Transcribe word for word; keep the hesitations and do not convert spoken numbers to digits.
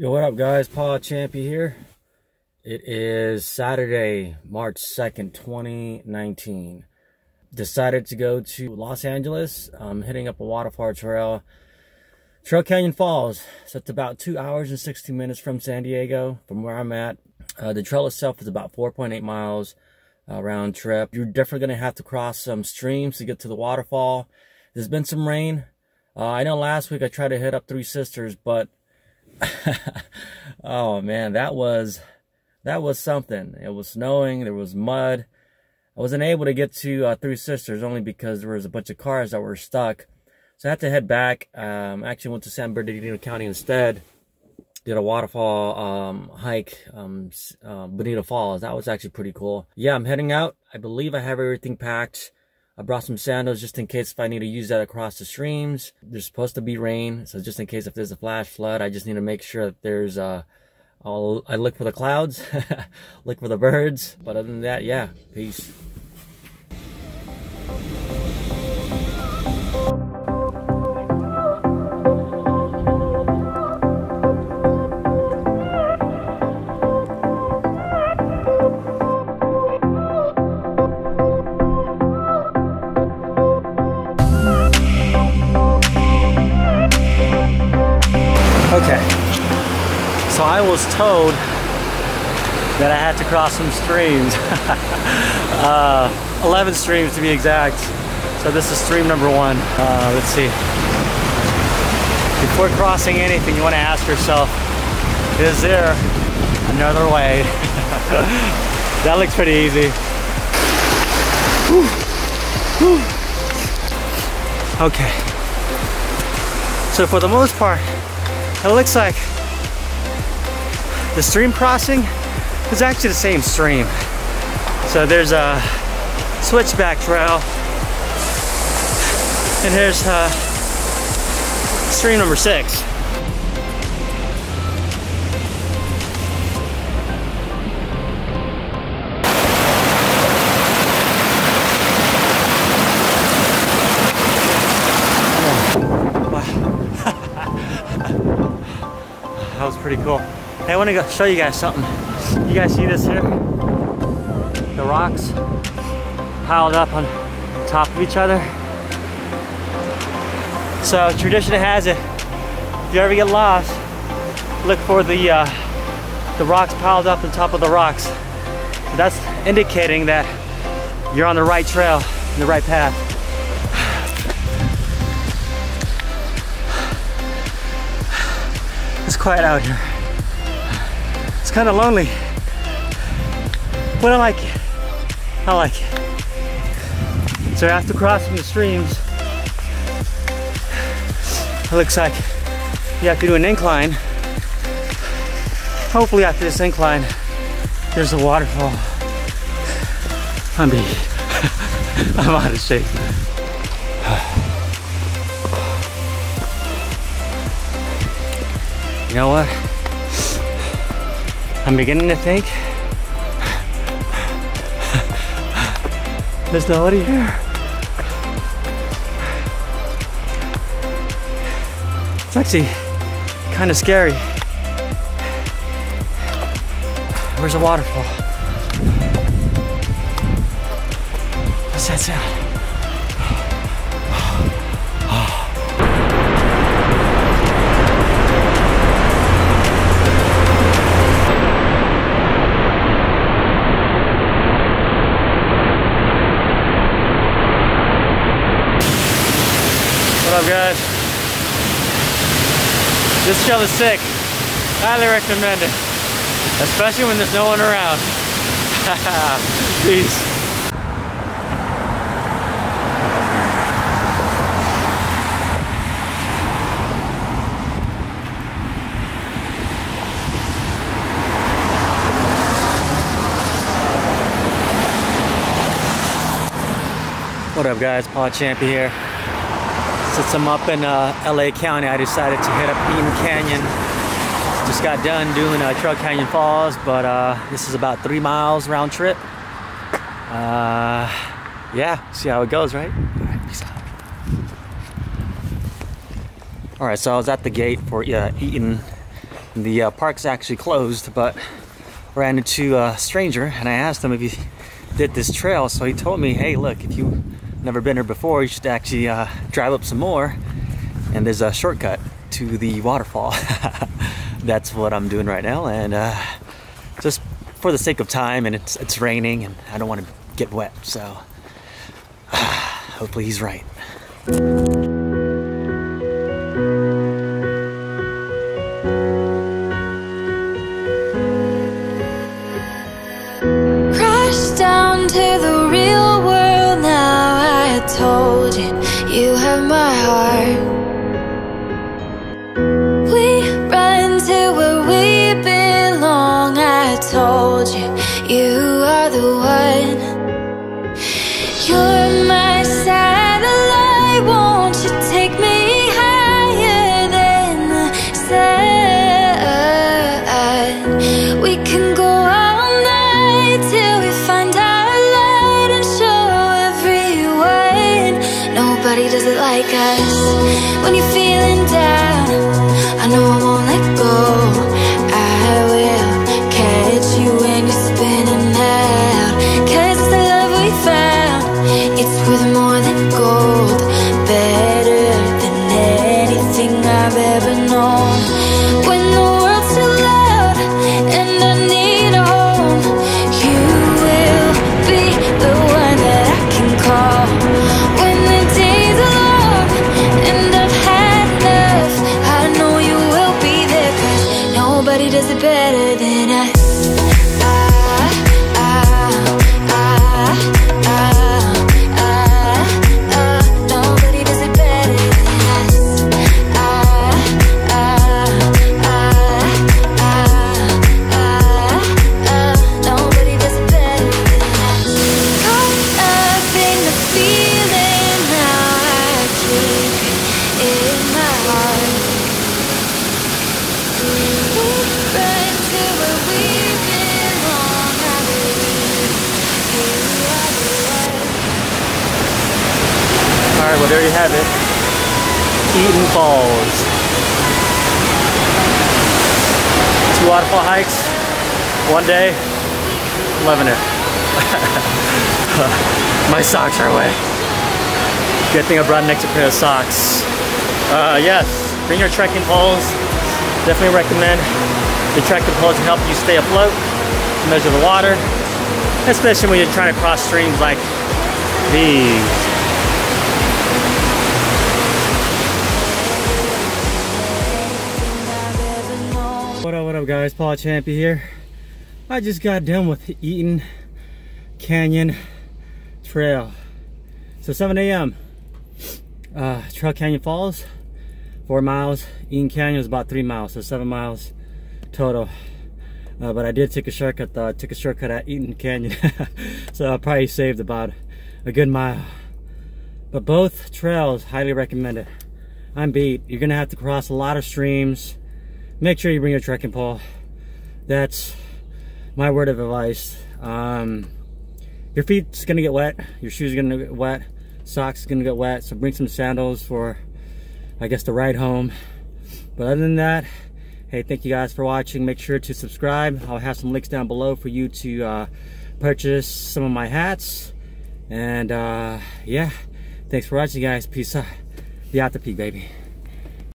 Yo, what up guys, Paul Champy here. It is Saturday, March second, twenty nineteen. Decided to go to Los Angeles. I'm hitting up a waterfall trail, Trail Canyon Falls. So it's about two hours and sixty minutes from San Diego, from where I'm at. Uh, the trail itself is about four point eight miles uh, round trip. You're definitely gonna have to cross some streams to get to the waterfall. There's been some rain. Uh, I know last week I tried to hit up Three Sisters, but oh man, that was that was something. It was snowing, there was mud. I wasn't able to get to uh, Three Sisters only because there was a bunch of cars that were stuck, so I had to head back. um I actually went to San Bernardino County instead, did a waterfall um hike, um uh, Bonita Falls. That was actually pretty cool. Yeah, I'm heading out. I believe I have everything packed. I brought some sandals just in case if I need to use that across the streams. There's supposed to be rain, so just in case if there's a flash flood, I just need to make sure that there's, uh, I'll, I look for the clouds, look for the birds. But other than that, yeah, peace. Okay, so I was told that I had to cross some streams, uh, eleven streams to be exact. So this is stream number one. Uh, let's see. Before crossing anything, you want to ask yourself, is there another way? That looks pretty easy. Whew. Whew. Okay, so for the most part, it looks like the stream crossing is actually the same stream. So there's a switchback trail, and here's uh, stream number six. That was pretty cool. Hey, I want to go show you guys something. You guys see this here? The rocks piled up on top of each other. So tradition has it, if you ever get lost, look for the uh, the rocks piled up on top of the rocks. So that's indicating that you're on the right trail, the right path. It's quiet out here. It's kind of lonely, but I like it. I like it. So after crossing the streams, it looks like you have to do an incline. Hopefully after this incline, there's a waterfall. I'm beat. I'm out of shape. You know what? I'm beginning to think there's nobody here. It's actually kind of scary. Where's the waterfall? What's that sound? What up guys? This trail is sick. Highly recommend it. Especially when there's no one around. Peace. What up guys, Paul Champy here. Since I'm up in uh, L A County, I decided to hit up Eaton Canyon. Just got done doing uh, Trail Canyon Falls, but uh, this is about three miles round trip. Uh, yeah, see how it goes, right? All right, peace out. All right, so I was at the gate for uh, Eaton The uh, park's actually closed, but ran into a stranger and I asked him if he did this trail. So he told me, hey, look, if you've never been here before, you should actually uh, drive up some more and there's a shortcut to the waterfall. That's what I'm doing right now, and uh, just for the sake of time, and it's, it's raining and I don't want to get wet, so hopefully he's right. Alright, well there you have it, Eaton Falls. Two waterfall hikes, one day, loving it. My socks are wet. Good thing I brought an extra pair of socks. Uh, yes, bring your trekking poles. Definitely recommend the trekking poles to help you stay afloat, measure the water, especially when you're trying to cross streams like these. Guys, Paul Champy here. I just got done with the Eaton Canyon Trail. So seven A M Uh, Trail Canyon Falls, four miles. Eaton Canyon is about three miles, so seven miles total. Uh, but I did take a shortcut. Though. I took a shortcut at Eaton Canyon, so I probably saved about a good mile. But both trails highly recommended. I'm beat. You're gonna have to cross a lot of streams. Make sure you bring your trekking pole. That's my word of advice. Um, your feet's gonna get wet, your shoes are gonna get wet, socks are gonna get wet, so bring some sandals for, I guess, the ride home. But other than that, hey, thank you guys for watching. Make sure to subscribe. I'll have some links down below for you to uh, purchase some of my hats. And uh, yeah, thanks for watching, guys. Peace out. Be out the peak, baby.